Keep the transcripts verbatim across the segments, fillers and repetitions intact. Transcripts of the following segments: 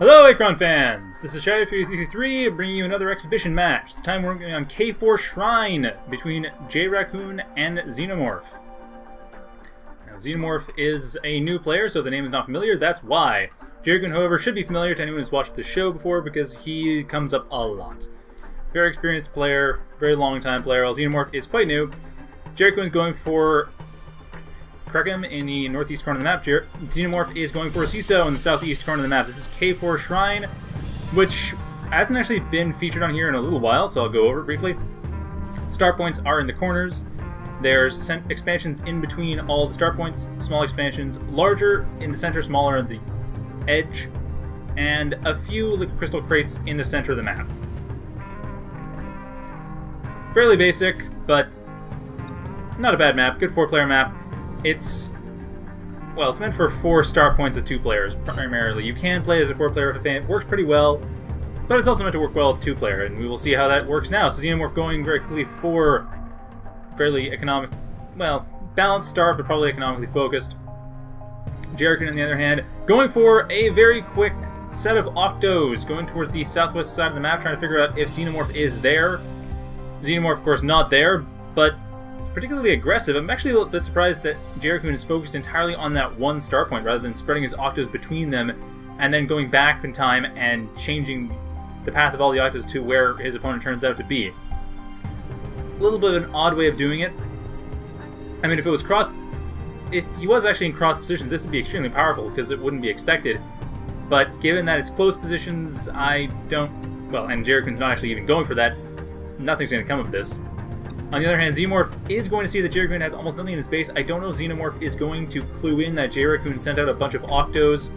Hello, Achron fans! This is Shadow three three three bringing you another exhibition match. This time we're going on Cayfour Shrine between JRaccoon and Xenomorph. Now, Xenomorph is a new player, so the name is not familiar. That's why. JRaccoon, however, should be familiar to anyone who's watched the show before because he comes up a lot. Very experienced player, very long time player, while Xenomorph is quite new. JRaccoon is going for Crackham in the northeast corner of the map. Xenomorph is going for CESO in the southeast corner of the map. This is Cayfour Shrine, which hasn't actually been featured on here in a little while, so I'll go over it briefly. Star points are in the corners. There's expansions in between all the star points. Small expansions, larger in the center, smaller at the edge, and a few liquid crystal crates in the center of the map. Fairly basic, but not a bad map. Good four-player map. It's, well, it's meant for four star points with two players, primarily. You can play as a four-player with a fan. It works pretty well, but it's also meant to work well with two-player, and we will see how that works now. So Xenomorph going very quickly for fairly economic, well, balanced start, but probably economically focused. JRaccoon, on the other hand, going for a very quick set of Octos, going towards the southwest side of the map, trying to figure out if Xenomorph is there. Xenomorph, of course, not there, but particularly aggressive. I'm actually a little bit surprised that JRaccoon is focused entirely on that one star point rather than spreading his Octos between them and then going back in time and changing the path of all the Octos to where his opponent turns out to be. A little bit of an odd way of doing it. I mean, if it was cross... if he was actually in cross positions, this would be extremely powerful because it wouldn't be expected. But given that it's close positions, I don't... well, and JRaccoon's not actually even going for that. Nothing's going to come of this. On the other hand, Xenomorph is going to see that JRaccoon has almost nothing in his base. I don't know if Xenomorph is going to clue in that JRaccoon sent out a bunch of Octos,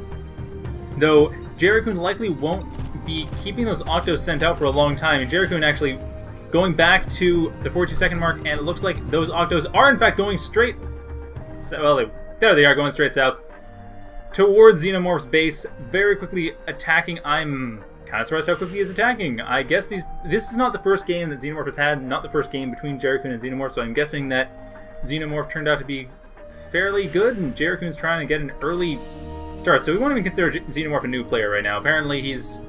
though JRaccoon likely won't be keeping those Octos sent out for a long time. And JRaccoon actually going back to the forty-two second mark, and it looks like those Octos are in fact going straight... well, they, there they are, going straight south towards Xenomorph's base, very quickly attacking. I'm... That's where I start quickly is attacking. I guess these this is not the first game that Xenomorph has had, not the first game between JRaccoon and Xenomorph, so I'm guessing that Xenomorph turned out to be fairly good, and JRaccoon's trying to get an early start. So we won't even consider Xenomorph a new player right now. Apparently he's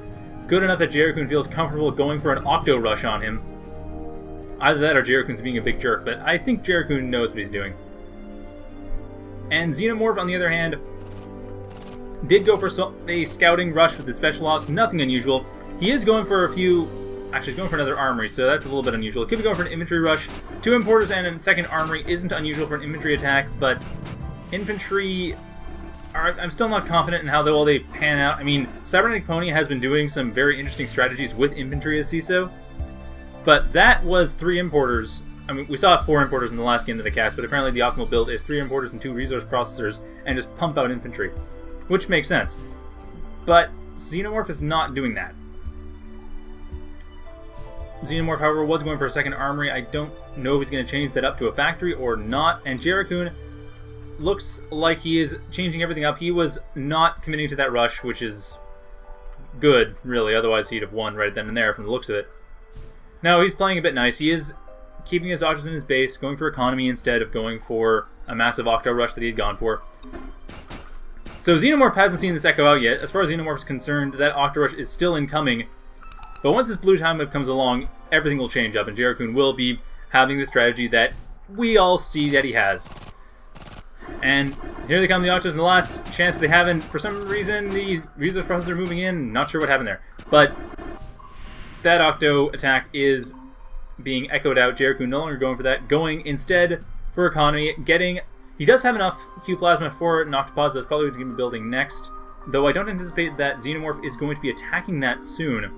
good enough that JRaccoon feels comfortable going for an Octo Rush on him. Either that or JRaccoon's being a big jerk, but I think JRaccoon knows what he's doing. And Xenomorph, on the other hand, did go for a scouting rush with the Special Ops, nothing unusual. He is going for a few... actually, he's going for another armory, so that's a little bit unusual. It could be going for an infantry rush. Two importers and a second armory isn't unusual for an infantry attack, but infantry... are, I'm still not confident in how they, well, they pan out. I mean, Cybernetic Pony has been doing some very interesting strategies with infantry as CESO, but that was three importers. I mean, we saw four importers in the last game that I cast, but apparently the optimal build is three importers and two resource processors, and just pump out infantry. Which makes sense. But Xenomorph is not doing that. Xenomorph, however, was going for a second armory. I don't know if he's going to change that up to a factory or not. And JRaccoon looks like he is changing everything up. He was not committing to that rush, which is good, really. Otherwise, he'd have won right then and there from the looks of it. No, he's playing a bit nice. He is keeping his Octos in his base, going for economy instead of going for a massive Octo Rush that he had gone for. So Xenomorph hasn't seen this echo out yet. As far as Xenomorph is concerned, that Octorush is still incoming. But once this blue time wave comes along, everything will change up, and JRaccoon will be having the strategy that we all see that he has. And here they come, the Octos, in the last chance they have, and for some reason the resource processors are moving in. Not sure what happened there. But that Octo attack is being echoed out. JRaccoon no longer going for that. Going instead for economy, getting... he does have enough Q-Plasma for Noctopods. That's probably what he's going to be building next. Though I don't anticipate that Xenomorph is going to be attacking that soon.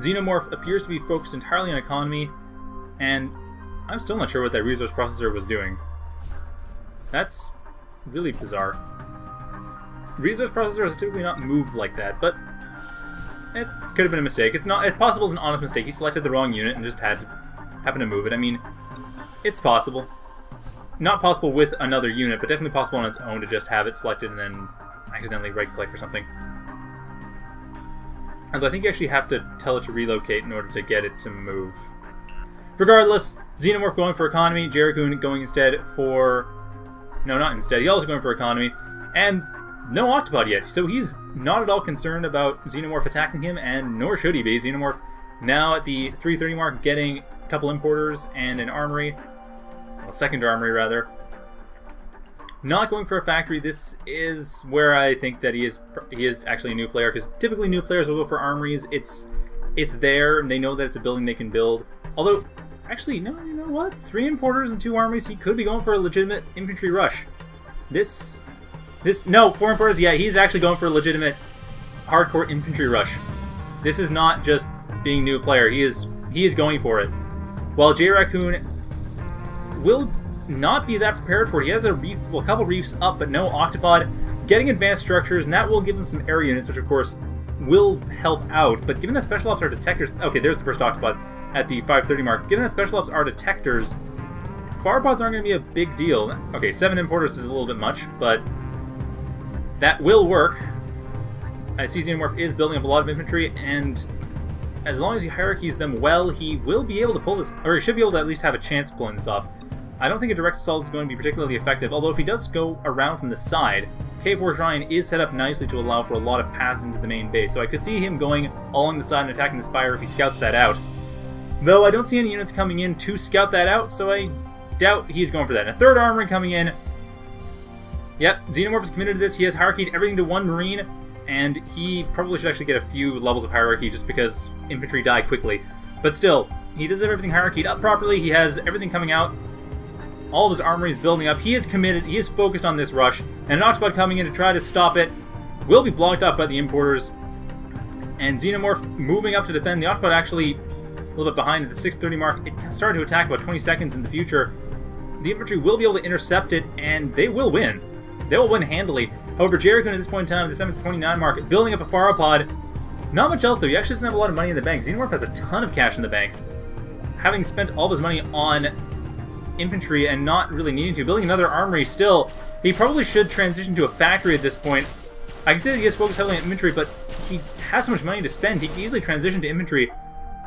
Xenomorph appears to be focused entirely on economy, and I'm still not sure what that resource processor was doing. That's really bizarre. Resource processors are typically not moved like that, but it could have been a mistake. It's not. It's possible it's an honest mistake. He selected the wrong unit and just had to happen to move it. I mean, it's possible. Not possible with another unit, but definitely possible on its own to just have it selected and then accidentally right-click or something. Although I think you actually have to tell it to relocate in order to get it to move. Regardless, Xenomorph going for economy, JRaccoon going instead for... no, not instead. He also going for economy. And no Octopod yet, so he's not at all concerned about Xenomorph attacking him, and nor should he be. Xenomorph now at the three thirty mark, getting a couple importers and an armory, well, second armory rather. Not going for a factory. This is where I think that he is he is actually a new player, because typically new players will go for armories. It's it's there, and they know that it's a building they can build. Although, actually, no, you know what? Three importers and two armories. He could be going for a legitimate infantry rush. This, this, no, four importers. Yeah, he's actually going for a legitimate hardcore infantry rush. This is not just being new player. He is he is going for it. While JRaccoon will not be that prepared for it. He has a reef, well, a couple reefs up, but no Octopod. Getting advanced structures, and that will give him some air units, which of course will help out. But given that Special Ops are detectors, okay, there's the first Octopod at the five thirty mark. Given that Special Ops are detectors, Faropods aren't going to be a big deal. Okay, seven importers is a little bit much, but that will work. I see Xenomorph is building up a lot of infantry, and as long as he hierarchies them well, he will be able to pull this, or he should be able to at least have a chance pulling this off. I don't think a direct assault is going to be particularly effective, although if he does go around from the side, Cayfour Shrine is set up nicely to allow for a lot of paths into the main base, so I could see him going along the side and attacking the spire if he scouts that out. Though I don't see any units coming in to scout that out, so I doubt he's going for that. And a third armory coming in. Yep, Xenomorph is committed to this. He has hierarchied everything to one marine, and he probably should actually get a few levels of hierarchy just because infantry die quickly. But still, he does have everything hierarchied up properly. He has everything coming out. All of his armories building up. He is committed. He is focused on this rush. And an Octobot coming in to try to stop it will be blocked up by the importers. And Xenomorph moving up to defend. The Octobot actually a little bit behind at the six thirty mark. It started to attack about twenty seconds in the future. The infantry will be able to intercept it, and they will win. They will win handily. However, JRaccoon at this point in time, at the seven twenty-nine mark, building up a Faropod. Not much else, though. He actually doesn't have a lot of money in the bank. Xenomorph has a ton of cash in the bank. Having spent all of his money on infantry and not really needing to. Building another armory still. He probably should transition to a factory at this point. I can say that he is focused heavily on infantry, but he has so much money to spend, he can easily transition to infantry.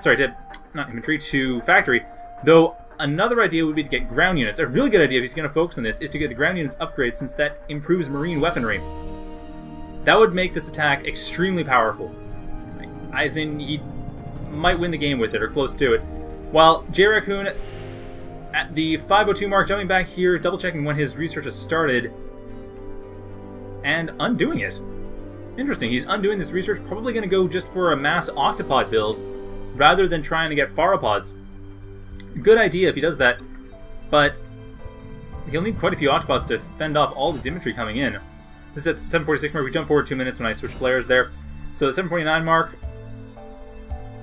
Sorry, to not infantry, to factory. Though, another idea would be to get ground units. A really good idea, if he's going to focus on this, is to get the ground units upgrades, since that improves marine weaponry. That would make this attack extremely powerful. As in, he might win the game with it, or close to it. While JRaccoon at the five oh two mark, jumping back here, double-checking when his research has started, and undoing it. Interesting, he's undoing this research, probably going to go just for a mass Octopod build, rather than trying to get Faropods. Good idea if he does that, but he'll need quite a few Octopods to fend off all this infantry coming in. This is at seven forty-six mark, we jump forward two minutes when I switch players there. So the seven forty-nine mark,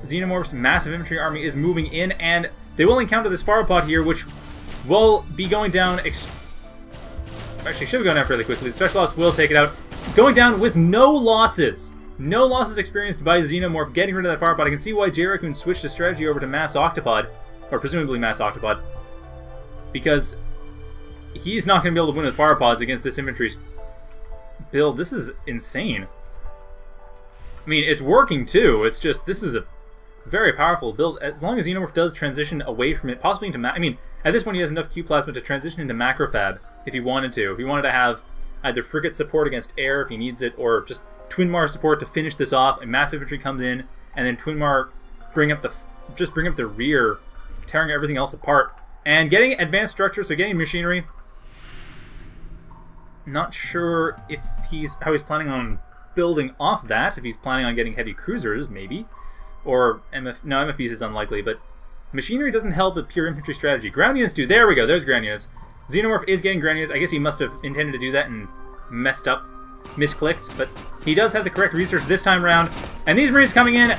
Xenomorph's massive infantry army is moving in, and they will encounter this Faropod here, which will be going down. Ex Actually, should be going down fairly quickly. The Special Ops will take it out. Going down with no losses. No losses experienced by Xenomorph getting rid of that Faropod. I can see why JRaccoon switched his strategy over to Mass Octopod, or presumably Mass Octopod, because he's not going to be able to win with Faropods against this infantry's build. This is insane. I mean, it's working too. It's just, this is a very powerful build, as long as Xenomorph does transition away from it, possibly into, Ma I mean, at this point he has enough Q-Plasma to transition into Macrofab, if he wanted to. If he wanted to have either frigate support against air, if he needs it, or just Twinmar support to finish this off, and massive infantry comes in, and then Twinmar bring up the, just bring up the rear, tearing everything else apart, and getting advanced structures, so getting machinery. Not sure if he's, how he's planning on building off that, if he's planning on getting heavy cruisers, maybe. Or M F... No, M F Bs is unlikely, but machinery doesn't help a pure infantry strategy. Ground units do. There we go. There's ground units. Xenomorph is getting ground units. I guess he must have intended to do that and messed up, misclicked, but he does have the correct research this time around. And these Marines coming in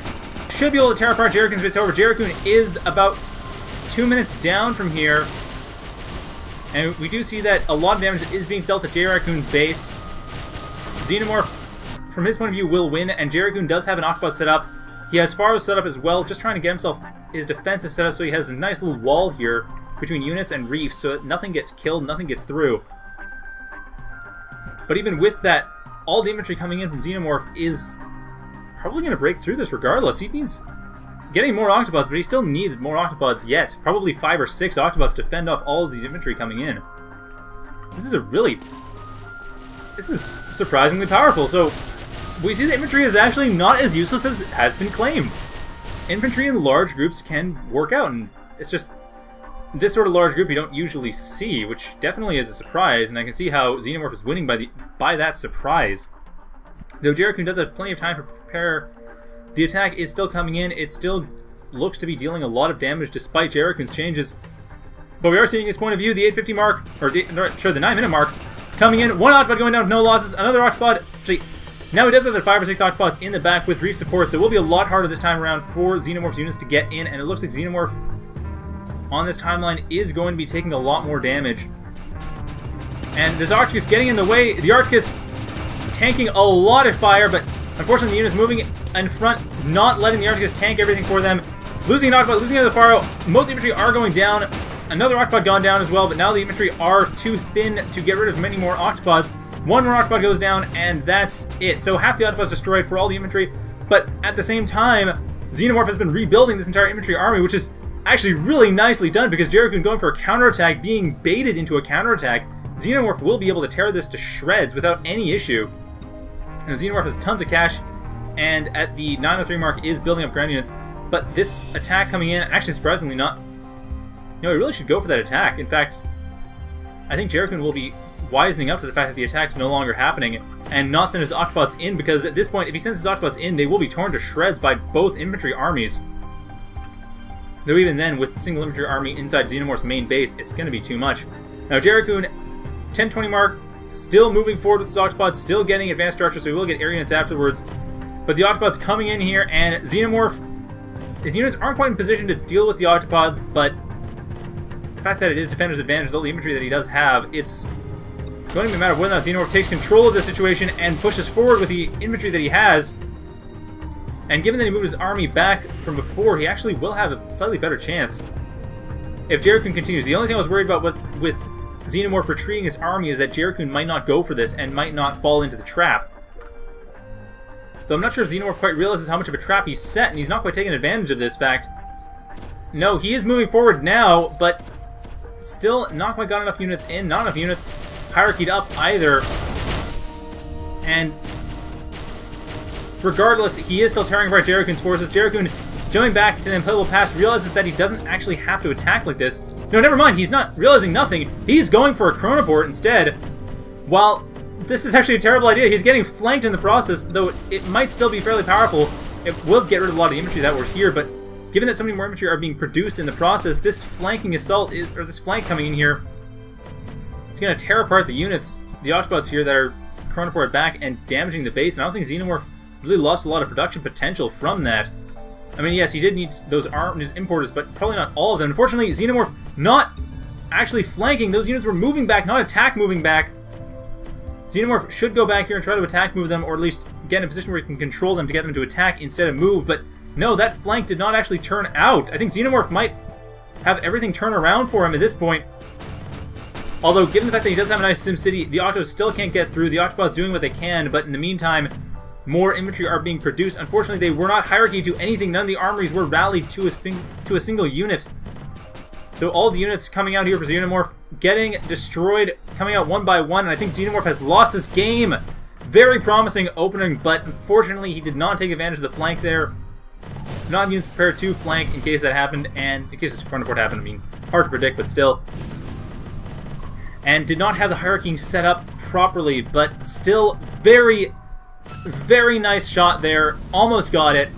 should be able to tear apart JRaccoon's base. However, JRaccoon is about two minutes down from here. And we do see that a lot of damage is being dealt to JRaccoon's base. Xenomorph, from his point of view, will win, and JRaccoon does have an Octobot set up. He has Faro set up as well, just trying to get himself, his defense is set up so he has a nice little wall here between units and reefs so that nothing gets killed, nothing gets through. But even with that, all the infantry coming in from Xenomorph is probably going to break through this regardless. He needs getting more Octopods, but he still needs more Octopods yet. Probably five or six Octopods to fend off all of these infantry coming in. This is a really This is surprisingly powerful. So we see the infantry is actually not as useless as it has been claimed. Infantry in large groups can work out, and it's just this sort of large group you don't usually see, which definitely is a surprise, and I can see how Xenomorph is winning by the by that surprise. Though JRaccoon does have plenty of time to prepare, the attack is still coming in. It still looks to be dealing a lot of damage despite JRaccoon's changes. But we are seeing his point of view, the eight fifty mark, or the, sure, the nine minute mark, coming in. One Octopod going down with no losses, another Octopod. Actually, now he does have the five or six Octopods in the back with reef support, so it will be a lot harder this time around for Xenomorph's units to get in, and it looks like Xenomorph on this timeline is going to be taking a lot more damage. And this Arcticus getting in the way, the Arcticus tanking a lot of fire, but unfortunately the unit's moving in front, not letting the Arcticus tank everything for them. Losing an Octopod, losing another Faro, most infantry are going down. Another Octopod gone down as well, but now the infantry are too thin to get rid of many more Octopods. One more Octopod goes down, and that's it. So half the Octopods destroyed for all the infantry, but at the same time, Xenomorph has been rebuilding this entire infantry army, which is actually really nicely done, because JRaccoon going for a counterattack, being baited into a counterattack, Xenomorph will be able to tear this to shreds without any issue. And Xenomorph has tons of cash, and at the nine oh three mark is building up ground units, but this attack coming in, actually surprisingly not... No, he really should go for that attack. In fact, I think JRaccoon will be wisening up to the fact that the attack is no longer happening and not send his Octopods in, because at this point, if he sends his Octopods in, they will be torn to shreds by both infantry armies. Though even then, with the single infantry army inside Xenomorph's main base, it's going to be too much. Now, JRaccoon, ten twenty mark, still moving forward with his Octopods, still getting advanced structure, so he will get air units afterwards. But the Octopods coming in here, and Xenomorph... His units aren't quite in position to deal with the Octopods, but... the fact that it is Defender's advantage with all the infantry that he does have, it's going to be a matter of whether or not Xenomorph takes control of the situation and pushes forward with the infantry that he has. And given that he moved his army back from before, he actually will have a slightly better chance if JRaccoon continues. The only thing I was worried about with, with Xenomorph retreating his army is that JRaccoon might not go for this and might not fall into the trap. Though I'm not sure if Xenomorph quite realizes how much of a trap he's set, and he's not quite taking advantage of this fact. No, he is moving forward now, but... still not quite got enough units in, not enough units hierarchied up either. And regardless, he is still tearing apart JRaccoon's forces. JRaccoon jumping back to the unplayable pass realizes that he doesn't actually have to attack like this. No, never mind, he's not realizing nothing. He's going for a Chronoport instead. While this is actually a terrible idea, he's getting flanked in the process, though it might still be fairly powerful. It will get rid of a lot of the infantry that were here, but given that so many more infantry are being produced in the process, this flanking assault, is, or this flank coming in here, it's going to tear apart the units, the Octobots here that are Chronoport back and damaging the base, and I don't think Xenomorph really lost a lot of production potential from that. I mean, yes, he did need those arms importers, but probably not all of them. Unfortunately, Xenomorph not actually flanking. Those units were moving back, not attack moving back. Xenomorph should go back here and try to attack move them, or at least get in a position where he can control them to get them to attack instead of move, but... no, that flank did not actually turn out. I think Xenomorph might have everything turn around for him at this point. Although, given the fact that he does have a nice Sim City, the Octos still can't get through. The Octopods doing what they can, but in the meantime, more infantry are being produced. Unfortunately, they were not hierarchy to anything. None of the armories were rallied to a, to a single unit. So all the units coming out here for Xenomorph getting destroyed, coming out one by one, and I think Xenomorph has lost this game. Very promising opening, but unfortunately, he did not take advantage of the flank there. Not units prepared to flank in case that happened, and in case this Chronoport happened, I mean, hard to predict, but still. And did not have the hierarchy set up properly, but still very, very nice shot there. Almost got it.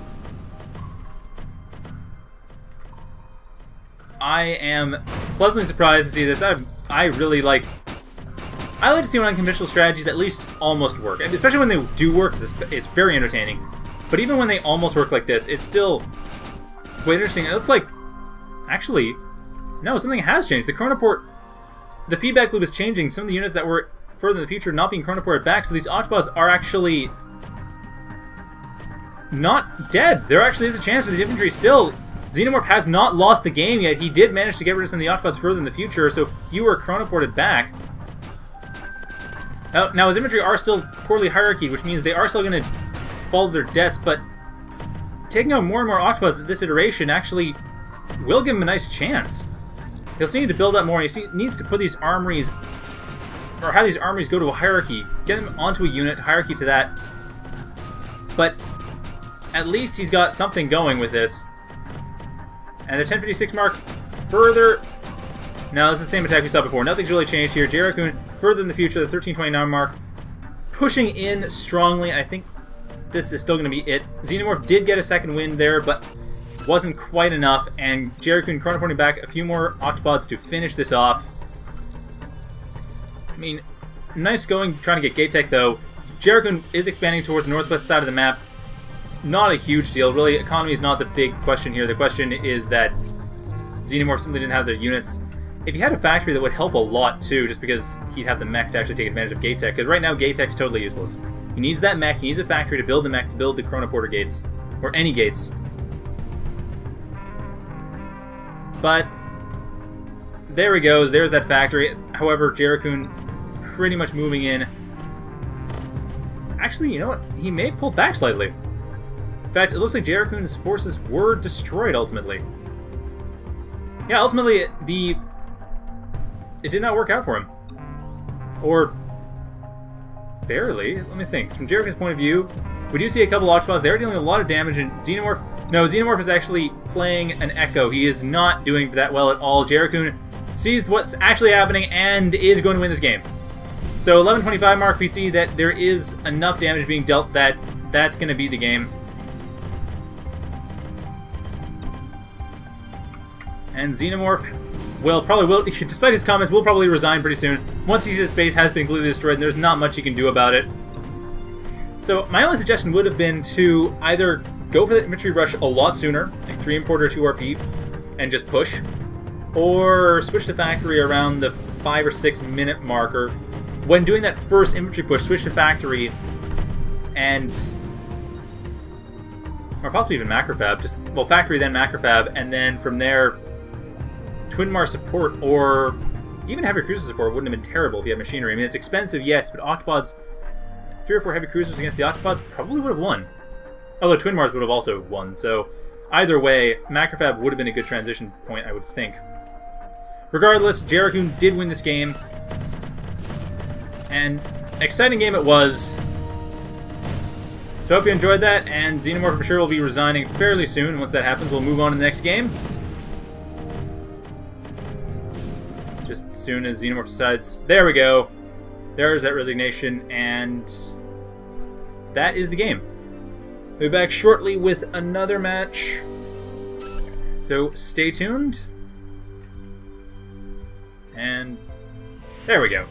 I am pleasantly surprised to see this. I I really like... I like to see when unconventional strategies at least almost work. Especially when they do work, it's very entertaining. But even when they almost work like this, it's still quite interesting. It looks like, actually, no, something has changed. The Chronoport, the feedback loop is changing. Some of the units that were further in the future not being Chronoported back, so these Octopods are actually not dead. There actually is a chance for the infantry still. Xenomorph has not lost the game yet. He did manage to get rid of some of the Octopods further in the future, so you were Chronoported back. Now, now his infantry are still poorly hierarchied, which means they are still going to fall to their deaths, but taking out more and more Octopods at this iteration actually will give him a nice chance. He'll still need to build up more. He needs to put these armories or how these armies go to a hierarchy. Get him onto a unit, hierarchy to that. But at least he's got something going with this. And the ten fifty-six mark further... Now, this is the same attack we saw before. Nothing's really changed here. JRaccoon further in the future, the thirteen twenty-nine mark. Pushing in strongly. I think this is still going to be it. Xenomorph did get a second win there, but wasn't quite enough. And JRaccoon chronoporting back a few more Octopods to finish this off. I mean, nice going trying to get Gate Tech, though. JRaccoon is expanding towards the northwest side of the map. Not a huge deal, really. Economy is not the big question here. The question is that Xenomorph simply didn't have their units. If you had a factory, that would help a lot, too, just because he'd have the mech to actually take advantage of Gate Tech, because right now Gate Tech's totally useless. He needs that mech, he needs a factory to build the mech, to build the Chronoporter gates, or any gates. But there he goes, there's that factory. However, JRaccoon pretty much moving in. Actually, you know what? He may pull back slightly. In fact, it looks like JRaccoon's forces were destroyed, ultimately. Yeah, ultimately, the... it did not work out for him. Or... barely. Let me think. From JRaccoon's point of view, we do see a couple Octopods. They're dealing a lot of damage, and Xenomorph... No, Xenomorph is actually playing an Echo. He is not doing that well at all. JRaccoon sees what's actually happening and is going to win this game. So, eleven twenty-five mark, we see that there is enough damage being dealt that that's going to be the game. And Xenomorph... Well, probably will, despite his comments, will probably resign pretty soon. Once he sees his base has been completely destroyed, and there's not much he can do about it. So, my only suggestion would have been to either go for the infantry rush a lot sooner, like three importer, two R P, and just push, or switch to factory around the five or six minute marker. When doing that first infantry push, switch to factory, and... or possibly even Macrofab, just, well, factory, then Macrofab, and then from there... Twinmar support, or even heavy cruiser support, wouldn't have been terrible if you had machinery. I mean, it's expensive, yes, but Octopods, three or four heavy cruisers against the Octopods probably would have won. Although Twinmars would have also won, so either way, Macrofab would have been a good transition point, I would think. Regardless, JRaccoon did win this game, and exciting game it was. So I hope you enjoyed that, and Xenomorph, I'm sure, will be resigning fairly soon. Once that happens, we'll move on to the next game. Just as soon as Xenomorph decides, there we go. There's that resignation, and that is the game. We'll be back shortly with another match, so stay tuned. And there we go.